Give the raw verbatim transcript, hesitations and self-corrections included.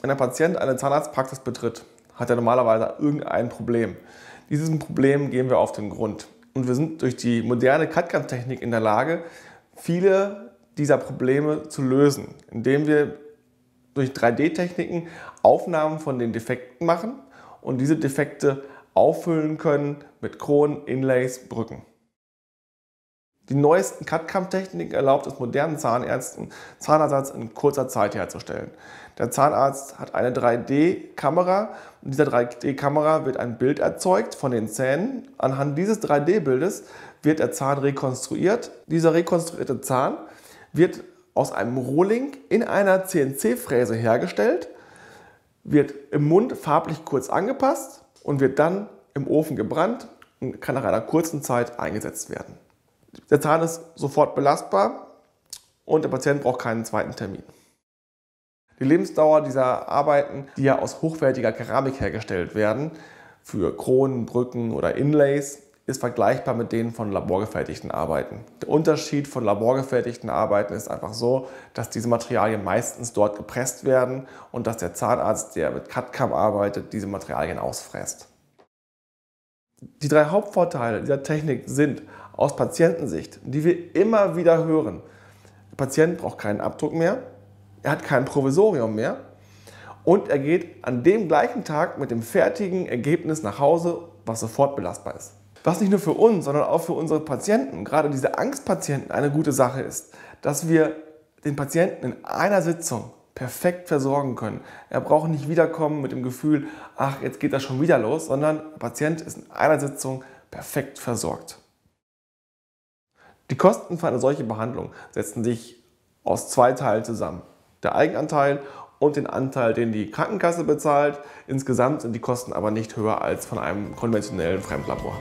Wenn ein Patient eine Zahnarztpraxis betritt, hat er normalerweise irgendein Problem. Diesem Problem gehen wir auf den Grund. Und wir sind durch die moderne C A D/C A M-Technik in der Lage, viele dieser Probleme zu lösen, indem wir durch drei D-Techniken Aufnahmen von den Defekten machen und diese Defekte auffüllen können mit Kronen, Inlays, Brücken. Die neuesten C A D/C A M-Techniken erlaubt es modernen Zahnärzten, Zahnersatz in kurzer Zeit herzustellen. Der Zahnarzt hat eine drei D-Kamera. Mit dieser drei D-Kamera wird ein Bild erzeugt von den Zähnen. Anhand dieses drei D-Bildes wird der Zahn rekonstruiert. Dieser rekonstruierte Zahn wird aus einem Rohling in einer C N C-Fräse hergestellt, wird im Mund farblich kurz angepasst und wird dann im Ofen gebrannt und kann nach einer kurzen Zeit eingesetzt werden. Der Zahn ist sofort belastbar und der Patient braucht keinen zweiten Termin. Die Lebensdauer dieser Arbeiten, die ja aus hochwertiger Keramik hergestellt werden, für Kronen, Brücken oder Inlays, ist vergleichbar mit denen von laborgefertigten Arbeiten. Der Unterschied von laborgefertigten Arbeiten ist einfach so, dass diese Materialien meistens dort gepresst werden und dass der Zahnarzt, der mit C A D/C A M arbeitet, diese Materialien ausfräst. Die drei Hauptvorteile dieser Technik sind aus Patientensicht, die wir immer wieder hören: Der Patient braucht keinen Abdruck mehr, er hat kein Provisorium mehr und er geht an dem gleichen Tag mit dem fertigen Ergebnis nach Hause, was sofort belastbar ist. Was nicht nur für uns, sondern auch für unsere Patienten, gerade diese Angstpatienten, eine gute Sache ist, dass wir den Patienten in einer Sitzung perfekt versorgen können. Er braucht nicht wiederkommen mit dem Gefühl, ach, jetzt geht das schon wieder los, sondern der Patient ist in einer Sitzung perfekt versorgt. Die Kosten für eine solche Behandlung setzen sich aus zwei Teilen zusammen. Der Eigenanteil und den Anteil, den die Krankenkasse bezahlt. Insgesamt sind die Kosten aber nicht höher als von einem konventionellen Fremdlabor.